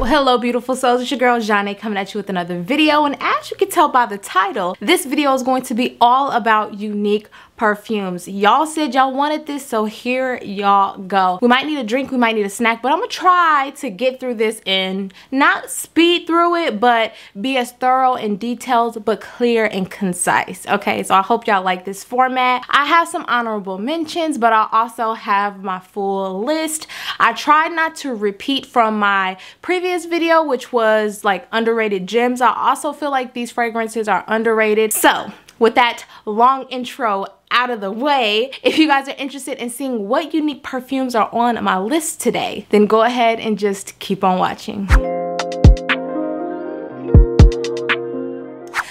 Well, hello beautiful souls, it's your girl Zhane coming at you with another video, and as you can tell by the title, this video is going to be all about unique perfumes. Y'all said y'all wanted this, so here y'all go. We might need a drink, we might need a snack, but I'm gonna try to get through this and not speed through it, but be as thorough and detailed but clear and concise. Okay, so I hope y'all like this format. I have some honorable mentions, but I also have my full list. I try not to repeat from my previous video, which was like underrated gems. I also feel like these fragrances are underrated. So with that long intro out of the way, if you guys are interested in seeing what unique perfumes are on my list today, then go ahead and just keep on watching.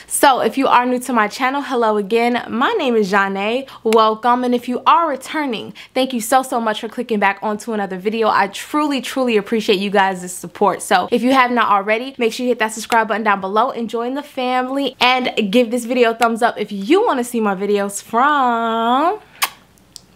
So if you are new to my channel, hello again. My name is Zhane, welcome. And if you are returning, thank you so much for clicking back onto another video. I truly appreciate you guys' support. So if you have not already, make sure you hit that subscribe button down below and join the family, and give this video a thumbs up if you want to see more videos from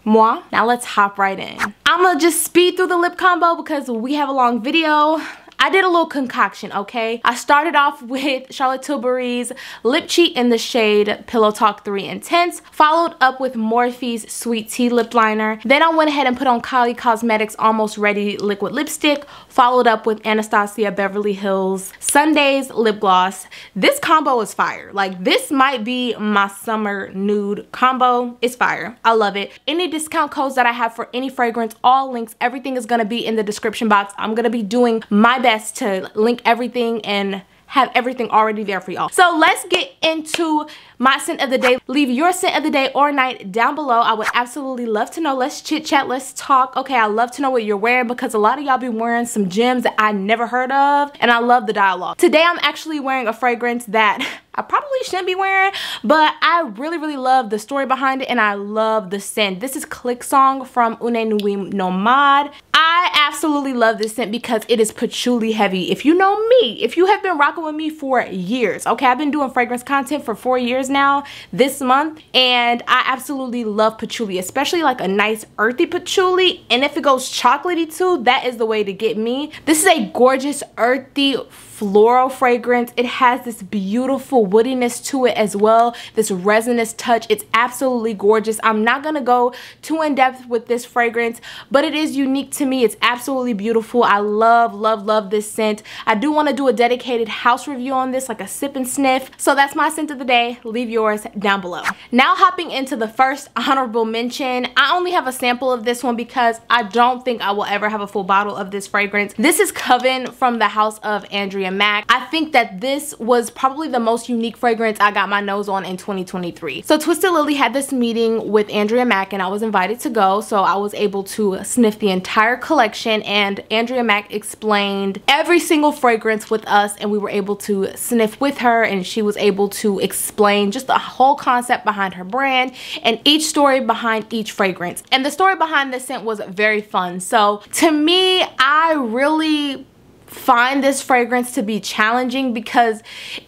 moi. Now let's hop right in. I'm gonna just speed through the lip combo because we have a long video. I did a little concoction, okay? I started off with Charlotte Tilbury's Lip Cheat in the shade Pillow Talk 3 Intense, followed up with Morphe's Sweet Tea Lip Liner. Then I went ahead and put on Kylie Cosmetics Almost Ready Liquid Lipstick, followed up with Anastasia Beverly Hills Sundays Lip Gloss. This combo is fire. Like, this might be my summer nude combo. It's fire. I love it. Any discount codes that I have for any fragrance, all links, everything is gonna be in the description box. I'm gonna be doing my best to link everything and have everything already there for y'all. So let's get into my scent of the day. Leave your scent of the day or night down below. I would absolutely love to know. Let's chit chat, let's talk. Okay, I love to know what you're wearing because a lot of y'all be wearing some gems that I never heard of, and I love the dialogue. Today I'm actually wearing a fragrance that I probably shouldn't be wearing, but I really love the story behind it and I love the scent. This is Click Song from Une Nuit Nomade. I absolutely love this scent because it is patchouli heavy. If you know me, if you have been rocking with me for years, okay, I've been doing fragrance content for 4 years now this month, and I absolutely love patchouli, especially like a nice earthy patchouli, and if it goes chocolatey too, that is the way to get me. This is a gorgeous earthy floral fragrance. It has this beautiful woodiness to it as well, this resinous touch. It's absolutely gorgeous. I'm not gonna go too in depth with this fragrance, but it is unique to me. It's absolutely beautiful. I love this scent. I do want to do a dedicated house review on this, like a sip and sniff. So that's my scent of the day. Leave yours down below. Now hopping into the first honorable mention. I only have a sample of this one because I don't think I will ever have a full bottle of this fragrance. This is Coven from the house of Andrea Maack. I think that this was probably the most unique fragrance I got my nose on in 2023. So Twisted Lily had this meeting with Andrea Maack and I was invited to go, so I was able to sniff the entire collection, and Andrea Maack explained every single fragrance with us, and we were able to sniff with her and she was able to explain just the whole concept behind her brand and each story behind each fragrance. And the story behind this scent was very fun. So to me, I really find this fragrance to be challenging because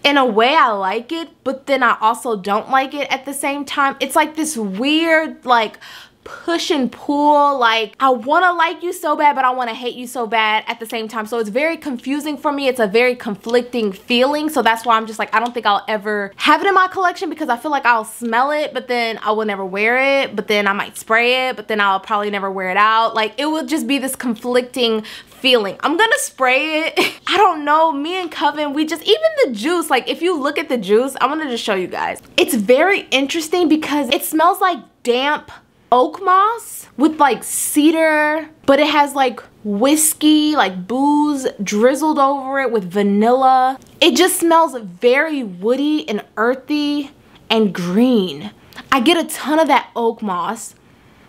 in a way I like it, but then I also don't like it at the same time. It's like this weird like push and pull, like I want to like you so bad but I want to hate you so bad at the same time. So it's very confusing for me. It's a very conflicting feeling, so that's why I'm just like, I don't think I'll ever have it in my collection because I feel like I'll smell it but then I will never wear it, but then I might spray it but then I'll probably never wear it out. Like, it will just be this conflicting feeling. I'm gonna spray it. I don't know, me and Coven, we just, even the juice, like if you look at the juice, I'm gonna just show you guys. It's very interesting because it smells like damp oak moss with like cedar, but it has like whiskey, like booze drizzled over it with vanilla. It just smells very woody and earthy and green. I get a ton of that oak moss,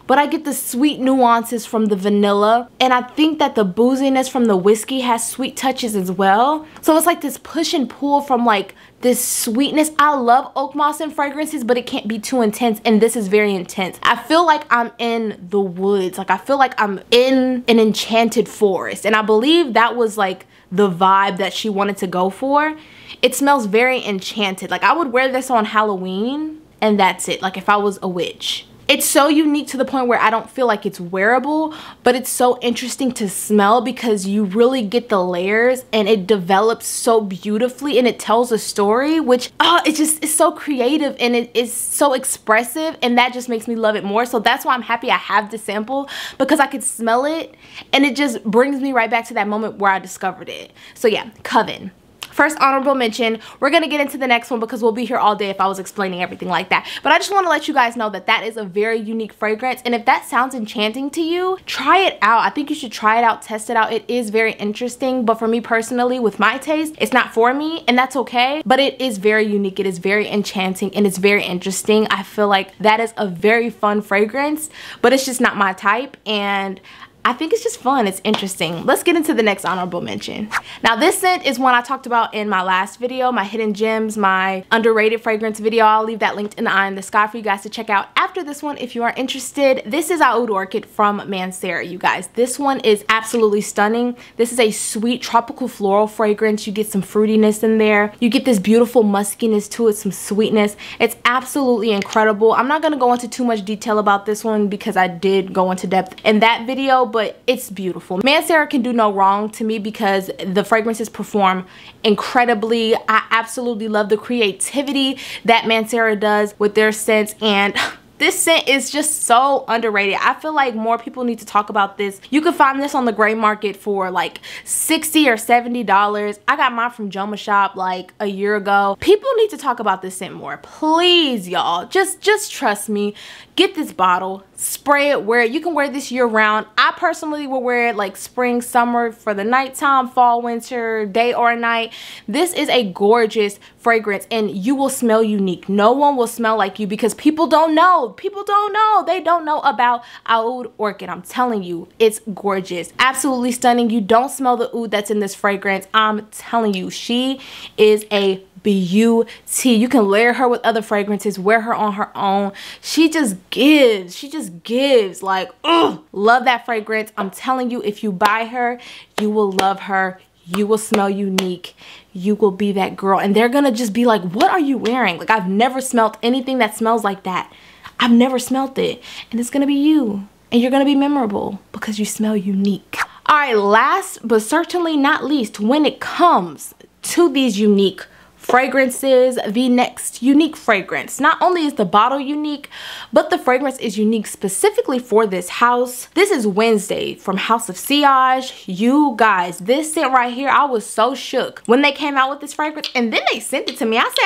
but I get the sweet nuances from the vanilla, and I think that the booziness from the whiskey has sweet touches as well. So it's like this push and pull from like this sweetness. I love oak moss and fragrances, but it can't be too intense, and this is very intense. I feel like I'm in the woods. Like, I feel like I'm in an enchanted forest, and I believe that was like the vibe that she wanted to go for. It smells very enchanted. Like, I would wear this on Halloween and that's it, like if I was a witch. It's so unique to the point where I don't feel like it's wearable, but it's so interesting to smell because you really get the layers and it develops so beautifully and it tells a story, which, oh, it's so creative and it is so expressive, and that just makes me love it more. So that's why I'm happy I have this sample, because I could smell it and it just brings me right back to that moment where I discovered it. So yeah, Coven. First honorable mention. We're gonna get into the next one because we'll be here all day if I was explaining everything like that. But I just wanna let you guys know that that is a very unique fragrance, and if that sounds enchanting to you, try it out. I think you should try it out, test it out. It is very interesting, but for me personally, with my taste, it's not for me, and that's okay, but it is very unique. It is very enchanting, and it's very interesting. I feel like that is a very fun fragrance, but it's just not my type, and I think it's just fun, it's interesting. Let's get into the next honorable mention. Now this scent is one I talked about in my last video, my hidden gems, my underrated fragrance video. I'll leave that linked in the eye in the sky for you guys to check out after this one if you are interested. This is Aoud Orchid from Mancera, you guys. This one is absolutely stunning. This is a sweet tropical floral fragrance. You get some fruitiness in there. You get this beautiful muskiness to it, some sweetness. It's absolutely incredible. I'm not gonna go into too much detail about this one because I did go into depth in that video, but it's beautiful. Mancera can do no wrong to me because the fragrances perform incredibly. I absolutely love the creativity that Mancera does with their scents, and this scent is just so underrated. I feel like more people need to talk about this. You can find this on the gray market for like $60 or $70. I got mine from Joma Shop like a year ago. People need to talk about this scent more. Please, y'all. Just trust me. Get this bottle. Spray it, wear it. You can wear this year round. I personally will wear it like spring, summer, for the nighttime, fall, winter, day or night. This is a gorgeous fragrance and you will smell unique. No one will smell like you because people don't know. People don't know. They don't know about Aoud Orchid. I'm telling you, it's gorgeous. Absolutely stunning. You don't smell the oud that's in this fragrance. I'm telling you, she is a beauty. You can layer her with other fragrances, wear her on her own. She just gives. She just gives. Like, oh, love that fragrance. I'm telling you, if you buy her, you will love her. You will smell unique. You will be that girl. And they're gonna just be like, what are you wearing? Like, I've never smelled anything that smells like that. I've never smelled it. And it's gonna be you. And you're gonna be memorable because you smell unique. All right, last but certainly not least, when it comes to these unique fragrances, the next unique fragrance. Not only is the bottle unique, but the fragrance is unique specifically for this house. This is Wednesday from House of Sillage. You guys, this scent right here, I was so shook when they came out with this fragrance and then they sent it to me. I said, okay,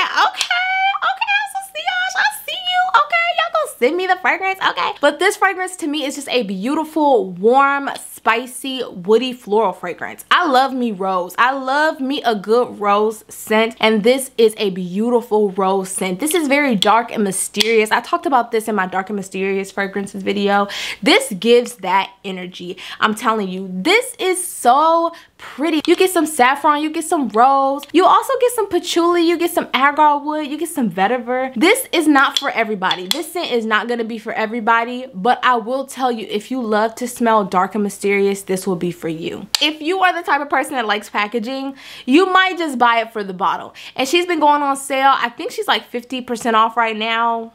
House of Sillage, I see you, okay, y'all gonna send me the fragrance, okay. But this fragrance to me is just a beautiful, warm, spicy, woody floral fragrance. I love me rose. I love me a good rose scent, and this is a beautiful rose scent. This is very dark and mysterious. I talked about this in my dark and mysterious fragrances video. This gives that energy. I'm telling you, this is so pretty. You get some saffron, you get some rose, you also get some patchouli, you get some agar wood, you get some vetiver. This is not for everybody. This scent is not going to be for everybody, but I will tell you, if you love to smell dark and mysterious, this will be for you. If you are the type of person that likes packaging, you might just buy it for the bottle. And she's been going on sale. I think she's like 50% off right now.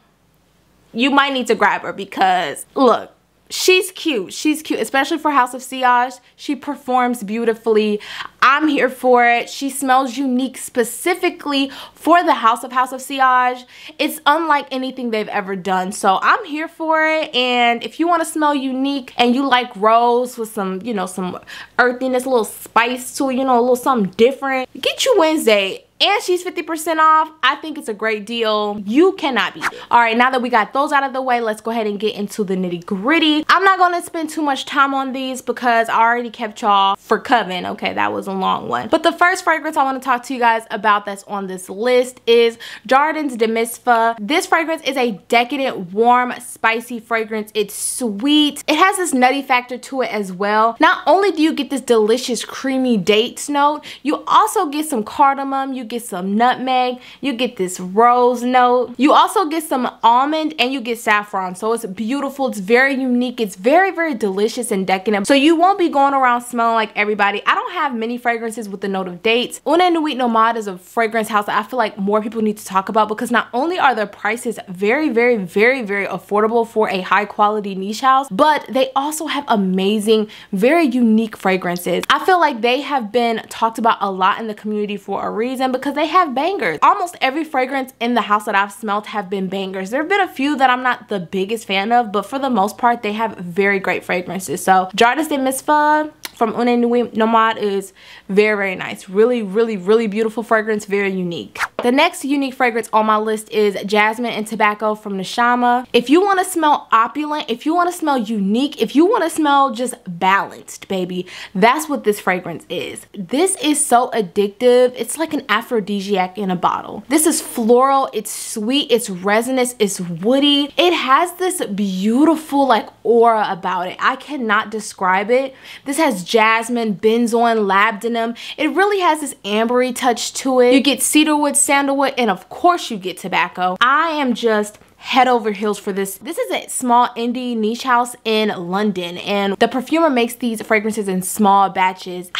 You might need to grab her because look, she's cute. She's cute, especially for House of Sillage. She performs beautifully. I'm here for it. She smells unique specifically for the house of Sillage. It's unlike anything they've ever done. So I'm here for it. And if you want to smell unique and you like rose with some, you know, some earthiness, a little spice to it, you know, a little something different, get you Wednesday. And she's 50% off. I think it's a great deal. You cannot beat it. All right, now that we got those out of the way, let's go ahead and get into the nitty gritty. I'm not gonna spend too much time on these because I already kept y'all for Coven. Okay, that was a long one. But the first fragrance I wanna talk to you guys about that's on this list is Jardins de Misfa. This fragrance is a decadent, warm, spicy fragrance. It's sweet. It has this nutty factor to it as well. Not only do you get this delicious, creamy dates note, you also get some cardamom, you get some nutmeg, you get this rose note, you also get some almond, and you get saffron. So it's beautiful, it's very unique, it's very delicious and decadent. So you won't be going around smelling like everybody. I don't have many fragrances with the note of dates. Une Nuit Nomade is a fragrance house that I feel like more people need to talk about, because not only are their prices very affordable for a high quality niche house, but they also have amazing, very unique fragrances. I feel like they have been talked about a lot in the community for a reason, because they have bangers. Almost every fragrance in the house that I've smelled have been bangers. There have been a few that I'm not the biggest fan of, but for the most part they have very great fragrances. So Jardins de Misfa from Une Nuit Nomade is very nice. Really beautiful fragrance, very unique. The next unique fragrance on my list is Jasmine and Tobacco from Neshama. If you want to smell opulent, if you want to smell unique, if you want to smell just balanced, baby, that's what this fragrance is. This is so addictive. It's like an aphrodisiac in a bottle. This is floral, it's sweet, it's resinous, it's woody. It has this beautiful like aura about it. I cannot describe it. This has jasmine, benzoin, labdanum. It really has this ambery touch to it. You get cedarwood, sandalwood, and of course you get tobacco. I am just head over heels for this. This is a small indie niche house in London, and the perfumer makes these fragrances in small batches.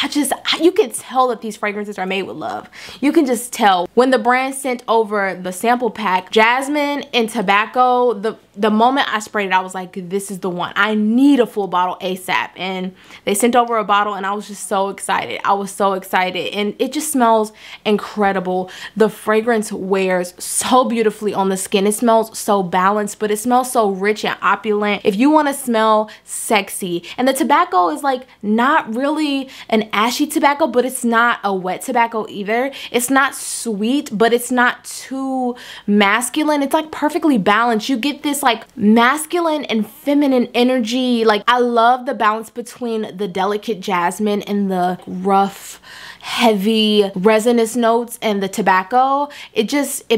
You can tell that these fragrances are made with love. You can just tell. When the brand sent over the sample pack, Jasmine and Tobacco, the moment I sprayed it, I was like, this is the one. I need a full bottle ASAP. And they sent over a bottle and I was just so excited. I was so excited. And it just smells incredible. The fragrance wears so beautifully on the skin. It smells so balanced, but it smells so rich and opulent. If you want to smell sexy, and the tobacco is like not really an ashy tobacco, but it's not a wet tobacco either. It's not sweet, but it's not too masculine. It's like perfectly balanced. You get this like masculine and feminine energy. Like, I love the balance between the delicate jasmine and the rough, heavy resinous notes and the tobacco. It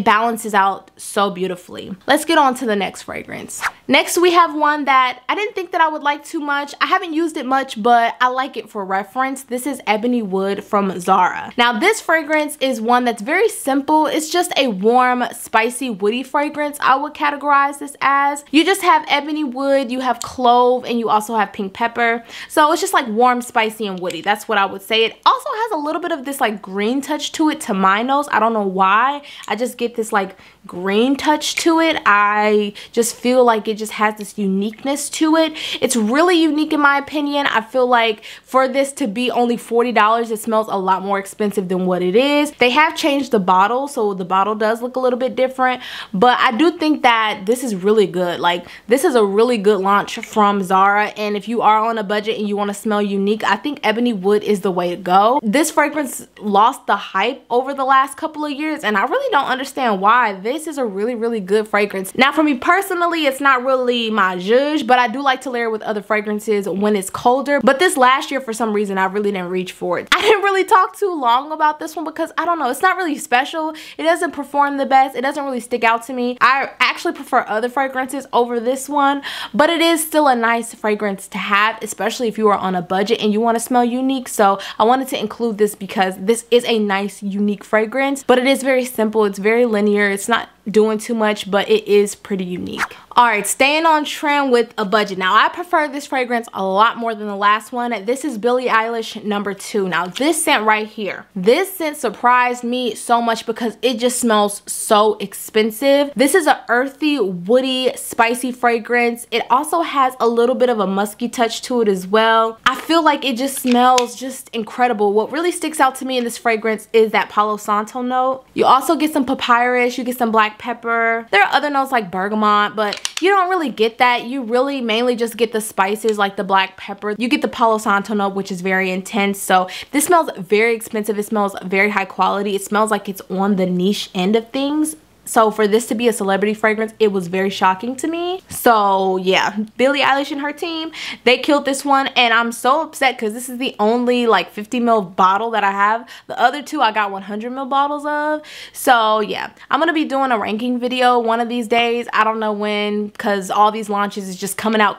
balances out so beautifully. Let's get on to the next fragrance. Next we have one that I didn't think that I would like too much. I haven't used it much, but I like it for reference. This is Ebony Wood from Zara. Now this fragrance is one that's very simple. It's just a warm, spicy, woody fragrance. I would categorize this as, you just have ebony wood, you have clove, and you also have pink pepper. So it's just like warm, spicy, and woody. That's what I would say. It also has a little bit of this like green touch to it, to my nose. I don't know why. I just get this like green touch to it. I just feel like it just has this uniqueness to it. It's really unique in my opinion. I feel like for this to be only $40, it smells a lot more expensive than what it is. They have changed the bottle, so the bottle does look a little bit different, but I do think that this is really good. Like, this is a really good launch from Zara, and if you are on a budget and you want to smell unique, I think Ebony Wood is the way to go. This fragrance lost the hype over the last couple of years, and I really don't understand why. This is a really good fragrance. Now for me personally, it's not really my zhuzh, but I do like to layer with other fragrances when it's colder. But this last year, for some reason, I really didn't reach for it. I didn't really talk too long about this one because I don't know, it's not really special. It doesn't perform the best. It doesn't really stick out to me. I actually prefer other fragrances over this one, but it is still a nice fragrance to have, especially if you are on a budget and you want to smell unique. So I wanted to include this because this is a nice, unique fragrance, but it is very simple. It's very linear. It's not doing too much, but it is pretty unique. All right, staying on trend with a budget. Now, I prefer this fragrance a lot more than the last one. This is Billie Eilish No. 2. Now, this scent right here, this scent surprised me so much because it just smells so expensive. This is an earthy, woody, spicy fragrance. It also has a little bit of a musky touch to it as well. I feel like it just smells just incredible. What really sticks out to me in this fragrance is that Palo Santo note. You also get some papyrus, you get some black pepper. There are other notes like bergamot, but you don't really get that. You really mainly just get the spices like the black pepper. You get the Palo Santo note, which is very intense. So this smells very expensive. It smells very high quality. It smells like it's on the niche end of things. So for this to be a celebrity fragrance, it was very shocking to me. So yeah, Billie Eilish and her team, they killed this one, and I'm so upset because this is the only like 50 ml bottle that I have. The other two I got 100 ml bottles of. So yeah, I'm gonna be doing a ranking video one of these days. I don't know when, because all these launches is just coming out,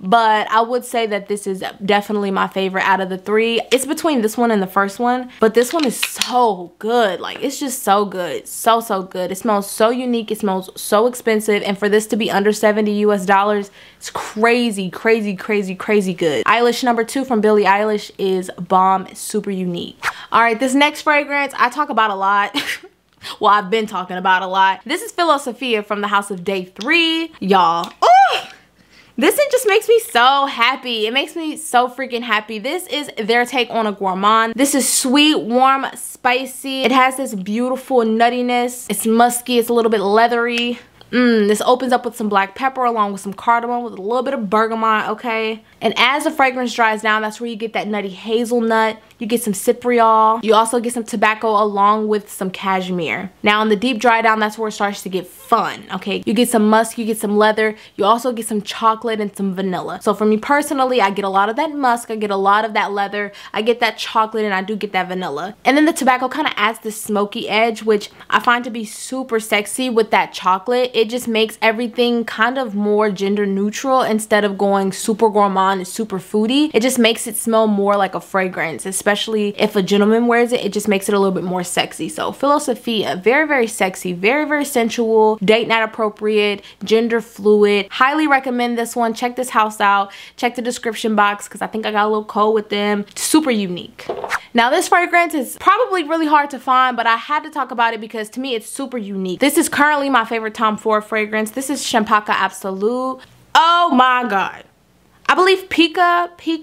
but I would say that this is definitely my favorite out of the three. It's between this one and the first one, but this one is so good. Like, it's just so good, so good. It smells so unique, it smells so expensive, and for this to be under $70 US, it's crazy good. Eilish number 2 from Billie Eilish is bomb, super unique. All right, this next fragrance I talk about a lot. Well, I've been talking about a lot. This is Philosophia from the House of Day 3, y'all. This just makes me so happy. It makes me so freaking happy. This is their take on a gourmand. This is sweet, warm, spicy. It has this beautiful nuttiness. It's musky, it's a little bit leathery. This opens up with some black pepper along with some cardamom with a little bit of bergamot, okay? And as the fragrance dries down, that's where you get that nutty hazelnut. You get some Cypriol. You also get some tobacco along with some cashmere. Now in the deep dry down, that's where it starts to get fun, okay? You get some musk, you get some leather. You also get some chocolate and some vanilla. So for me personally, I get a lot of that musk. I get a lot of that leather. I get that chocolate and I do get that vanilla. And then the tobacco kind of adds this smoky edge, which I find to be super sexy with that chocolate. It just makes everything kind of more gender neutral instead of going super gourmand and super foodie. It just makes it smell more like a fragrance, especially if a gentleman wears it. It just makes it a little bit more sexy. So Philosophia, very sexy, very sensual, date night appropriate, gender fluid. Highly recommend this one. Check this house out. Check the description box because I think I got a little code with them. Super unique. Now this fragrance is probably really hard to find, but I had to talk about it because to me it's super unique. This is currently my favorite Tom Ford fragrance. This is Champaca Absolute. Oh my god. I believe Pika,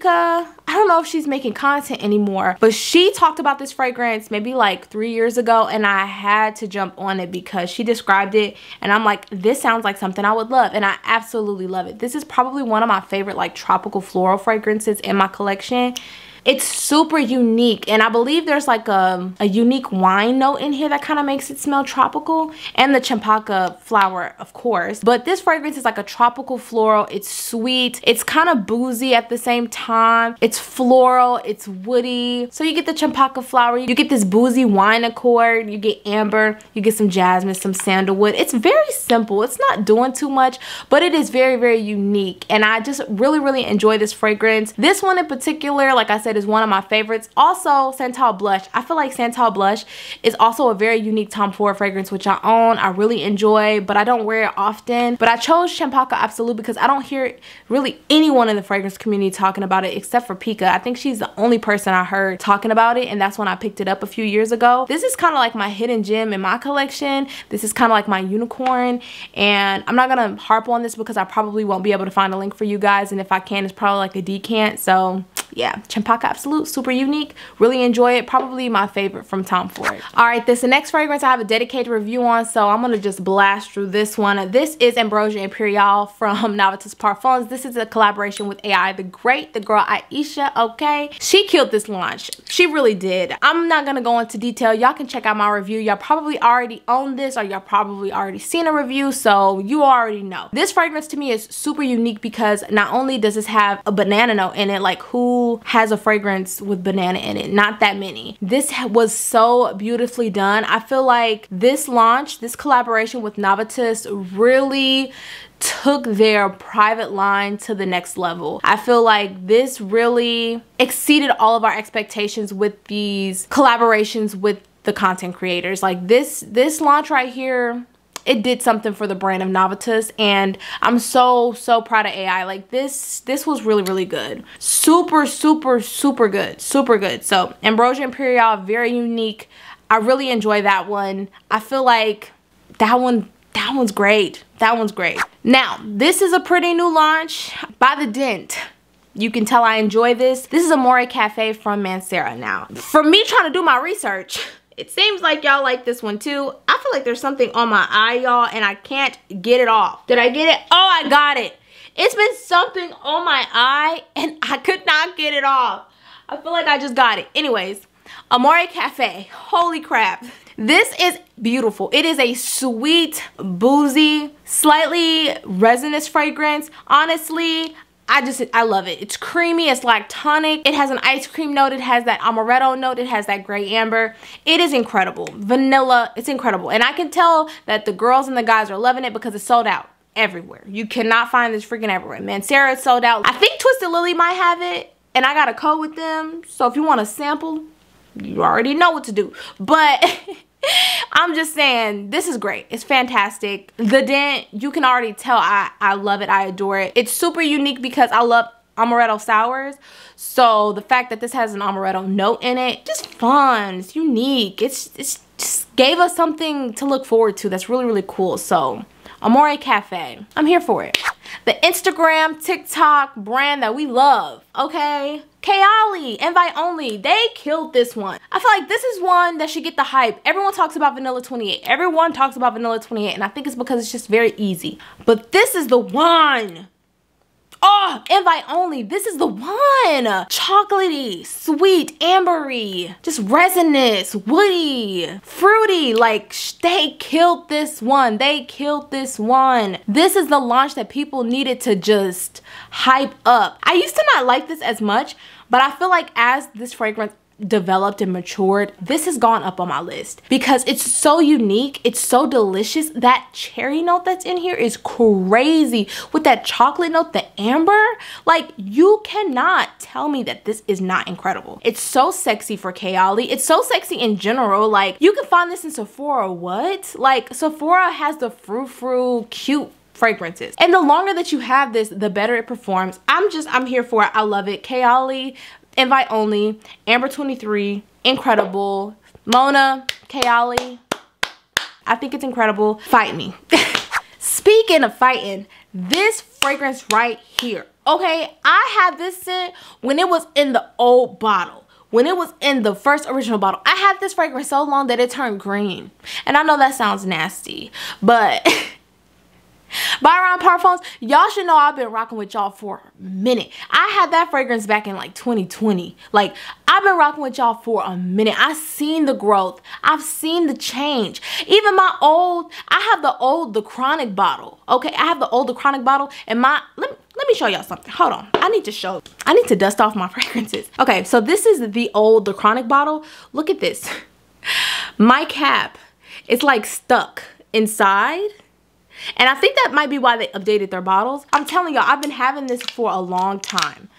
I don't know if she's making content anymore, but she talked about this fragrance maybe like 3 years ago and I had to jump on it because she described it and I'm like, this sounds like something I would love, and I absolutely love it. This is probably one of my favorite like tropical floral fragrances in my collection. It's super unique, and I believe there's like a unique wine note in here that kind of makes it smell tropical, and the champaca flower, of course. But this fragrance is like a tropical floral. It's sweet. It's kind of boozy at the same time. It's floral. It's woody. So you get the champaca flower. You get this boozy wine accord. You get amber. You get some jasmine, some sandalwood. It's very simple. It's not doing too much, but it is very unique, and I just really enjoy this fragrance. This one in particular, like I said, is one of my favorites. Also Santal Blush. I feel like Santal Blush is also a very unique Tom Ford fragrance, which I own. I really enjoy, but I don't wear it often. But I chose Champaca Absolute because I don't hear really anyone in the fragrance community talking about it except for Pika. I think she's the only person I heard talking about it, and that's when I picked it up a few years ago. This is kind of like my hidden gem in my collection. This is kind of like my unicorn, and I'm not gonna harp on this because I probably won't be able to find a link for you guys, and if I can, it's probably like a decant. So yeah, Champaca Absolute, super unique. Really enjoy it. Probably my favorite from Tom Ford. All right, this next fragrance I have a dedicated review on, so I'm gonna just blast through this one. This is Ambrosia Imperial from Novitas Parfums. This is a collaboration with AI the Great, the girl Aisha, okay? She killed this launch. She really did. I'm not gonna go into detail. Y'all can check out my review. Y'all probably already own this, or y'all probably already seen a review, so you already know. This fragrance to me is super unique because not only does this have a banana note in it, like who has a fragrance with banana in it? Not that many. This was so beautifully done. I feel like this launch, this collaboration with Novitas really took their private line to the next level. I feel like this really exceeded all of our expectations with these collaborations with the content creators. Like this launch right here, it did something for the brand of Novitas, and I'm so proud of AI. Like this was really good. Super good, So Ambrosia Imperial, very unique. I really enjoy that one. I feel like that one's great. Now, this is a pretty new launch by The Dent. You can tell I enjoy this. This is Amore Cafe from Mancera. Now, for me trying to do my research, it seems like y'all like this one too. I feel like there's something on my eye, y'all, and I can't get it off. Did I get it? Oh, I got it. It's been something on my eye and I could not get it off. I feel like I just got it. Anyways, Amore Cafe. Holy crap. This is beautiful. It is a sweet, boozy, slightly resinous fragrance. Honestly, I love it. It's creamy, it's lactonic, it has an ice cream note, it has that amaretto note, it has that gray amber. It is incredible. Vanilla, it's incredible. And I can tell that the girls and the guys are loving it because it's sold out. everywhere. You cannot find this freaking everywhere. Mancera is sold out. I think Twisted Lily might have it, and I got a code with them. So if you want a sample, you already know what to do. But I'm just saying, this is great. It's fantastic. The Dent, you can already tell I love it. I adore it. It's super unique because I love amaretto sours. So the fact that this has an amaretto note in it, just fun. It's unique. It's just gave us something to look forward to. That's really, really cool. So Amore Cafe, I'm here for it. The Instagram, TikTok brand that we love, okay? Kayali, Invite Only, they killed this one. I feel like this is one that should get the hype. Everyone talks about Vanilla 28. Everyone talks about Vanilla 28, and I think it's because it's just very easy. But this is the one. Oh, Invite Only, this is the one. Chocolatey, sweet, ambery, just resinous, woody, fruity. Like, they killed this one. They killed this one. This is the launch that people needed to just hype up. I used to not like this as much, but I feel like as this fragrance developed and matured, this has gone up on my list because it's so unique. It's so delicious. That cherry note that's in here is crazy with that chocolate note, the amber. Like, you cannot tell me that this is not incredible. It's so sexy for Kayali. It's so sexy in general. Like, you can find this in Sephora. What? Like, Sephora has the frou-frou cute fragrances, and the longer that you have this, the better it performs. I'm here for it. I love it. Kayali, Invite Only, Amber 23, incredible. Mona, Kayali, I think it's incredible. Fight me. Speaking of fighting, this fragrance right here, okay? I had this scent when it was in the old bottle, when it was in the first original bottle. I had this fragrance so long that it turned green. And I know that sounds nasty, but Byron Parfums, y'all should know I've been rocking with y'all for a minute. I had that fragrance back in like 2020. Like, I've been rocking with y'all for a minute. I've seen the growth. I've seen the change. Even my old, I have the old, the Chronic bottle. Okay, I have the old, the Chronic bottle, and my, let me show y'all something. Hold on. I need to dust off my fragrances. Okay, so this is the old, the Chronic bottle. Look at this. My cap, it's like stuck inside. And I think that might be why they updated their bottles. I'm telling y'all, I've been having this for a long time.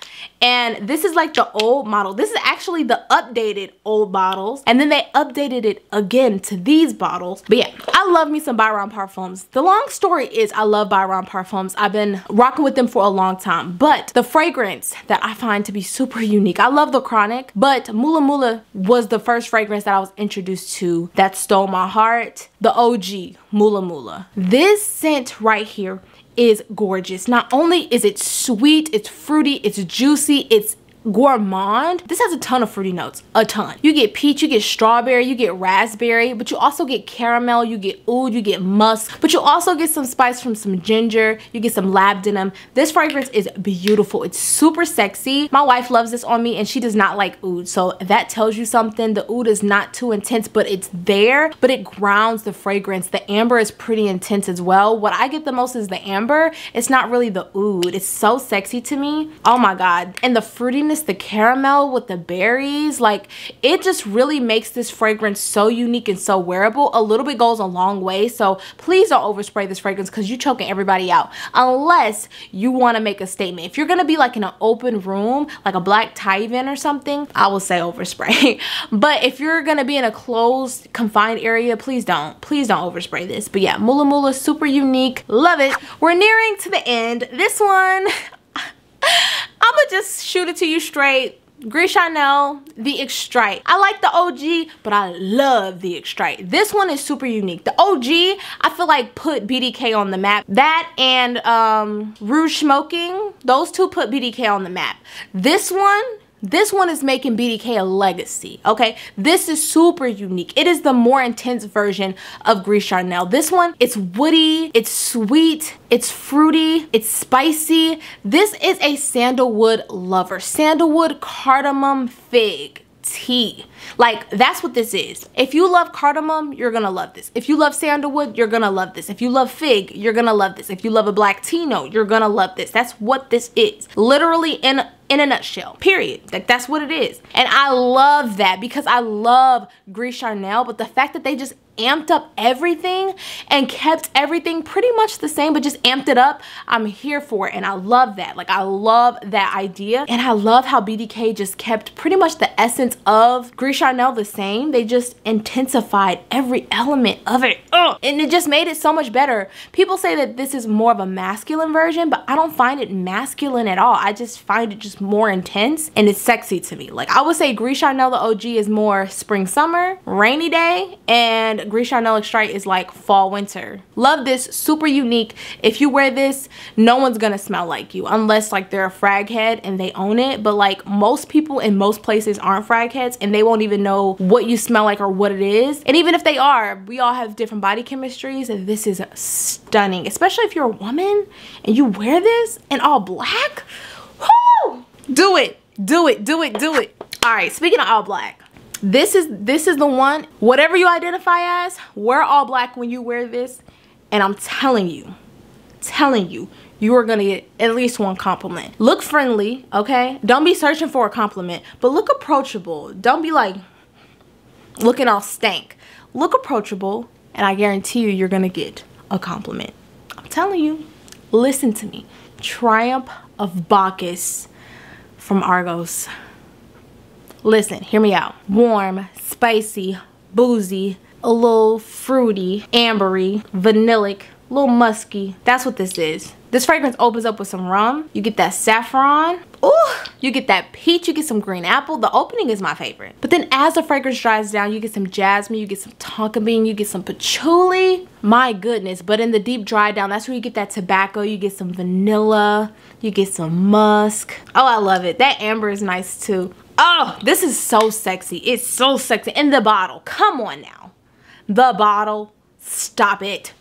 And this is like the old model. This is actually the updated old bottles. And then they updated it again to these bottles. But yeah, I love me some Byron Parfums. The long story is I love Byron Parfums. I've been rocking with them for a long time. But the fragrance that I find to be super unique, I love the Chronic, but Moula Moula was the first fragrance that I was introduced to that stole my heart. The OG, Moula Moula. This scent right here is gorgeous. Not only is it sweet, it's fruity, it's juicy, it's gourmand. This has a ton of fruity notes, a ton. You get peach, you get strawberry, you get raspberry, but you also get caramel, you get oud, you get musk, but you also get some spice from some ginger, you get some labdanum. This fragrance is beautiful. It's super sexy. My wife loves this on me, and she does not like oud, so that tells you something. The oud is not too intense, but it's there, but it grounds the fragrance. The amber is pretty intense as well. What I get the most is the amber. It's not really the oud. It's so sexy to me. Oh my god. And the fruitiness, the caramel with the berries, like, it just really makes this fragrance so unique and so wearable. A little bit goes a long way, so please don't overspray this fragrance because you're choking everybody out unless you want to make a statement. If you're gonna be like in an open room, like a black tie event or something, I will say overspray. But if you're gonna be in a closed, confined area, please don't overspray this. But yeah, Moula Moula, super unique, love it. We're nearing to the end. This one, I'ma just shoot it to you straight. Gris Charnel, the Extrite. I like the OG, but I love the Extrite. This one is super unique. The OG, I feel like, put BDK on the map. That and Rouge Smoking, those two put BDK on the map. This one is making BDK a legacy, okay? This is super unique. It is the more intense version of Gris Charnel. This one, it's woody, it's sweet, it's fruity, it's spicy. This is a sandalwood lover. Sandalwood cardamom fig tea. Like, that's what this is. If you love cardamom, you're gonna love this. If you love sandalwood, you're gonna love this. If you love fig, you're gonna love this. If you love a black tea note, you're gonna love this. That's what this is. Literally in a nutshell, period. Like, that's what it is. And I love that because I love Gris Charnel, but the fact that they just amped up everything and kept everything pretty much the same, but just amped it up, I'm here for it. And I love that. Like, I love that idea. And I love how BDK just kept pretty much the essence of Gris Charnel the same. They just intensified every element of it. Ugh. And it just made it so much better. People say that this is more of a masculine version, but I don't find it masculine at all. I just find it just more intense, and it's sexy to me. Like, I would say Gris Charnel the OG is more spring summer, rainy day, and Gris Charnel Extrite is like fall winter. Love this, super unique. If you wear this, no one's gonna smell like you, unless like they're a frag head and they own it. But like, most people in most places aren't frag heads, and they won't even know what you smell like or what it is. And even if they are, we all have different body chemistries, and this is stunning, especially if you're a woman and you wear this in all black. Woo! Do it, do it, do it, do it. All right, speaking of all black, this is the one. Whatever you identify as, wear all black when you wear this, and I'm telling you, you are gonna get at least one compliment. Look friendly, okay? Don't be searching for a compliment, but look approachable. Don't be like looking all stank. Look approachable, and I guarantee you, you're gonna get a compliment. I'm telling you. Listen to me. Triumph of Bacchus from Argos. Listen, hear me out. Warm, spicy, boozy, a little fruity, ambery, vanillic, a little musky. That's what this is. This fragrance opens up with some rum. You get that saffron. Ooh, you get that peach, you get some green apple. The opening is my favorite. But then as the fragrance dries down, you get some jasmine, you get some tonka bean, you get some patchouli. My goodness, but in the deep dry down, that's where you get that tobacco, you get some vanilla, you get some musk. Oh, I love it. That amber is nice too. Oh, this is so sexy. It's so sexy. In the bottle. Come on now. The bottle. Stop it.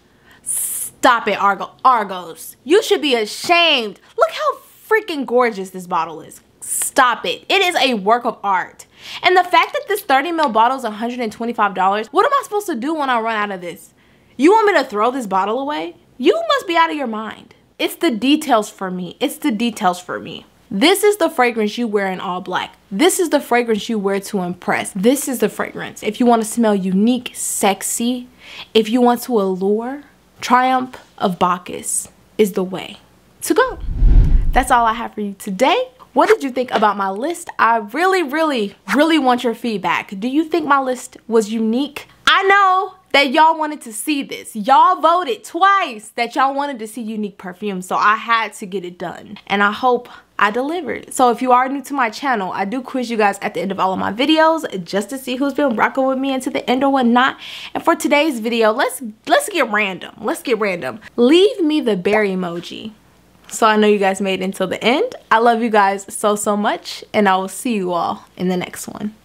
Stop it, Argos. You should be ashamed. Look how freaking gorgeous this bottle is. Stop it. It is a work of art. And the fact that this 30ml bottle is $125, what am I supposed to do when I run out of this? You want me to throw this bottle away? You must be out of your mind. It's the details for me. It's the details for me. This is the fragrance you wear in all black. This is the fragrance you wear to impress. This is the fragrance. If you want to smell unique, sexy, if you want to allure, Triumph of Bacchus is the way to go. That's all I have for you today. What did you think about my list? I really, really, really want your feedback. Do you think my list was unique? I know that y'all wanted to see this. Y'all voted twice that y'all wanted to see unique perfumes, so I had to get it done. And I hope I delivered. So if you are new to my channel, I do quiz you guys at the end of all of my videos just to see who's been rocking with me into the end or whatnot. And for today's video, let's get random. Let's get random. Leave me the bear emoji. So I know you guys made it until the end. I love you guys so, so much, and I will see you all in the next one.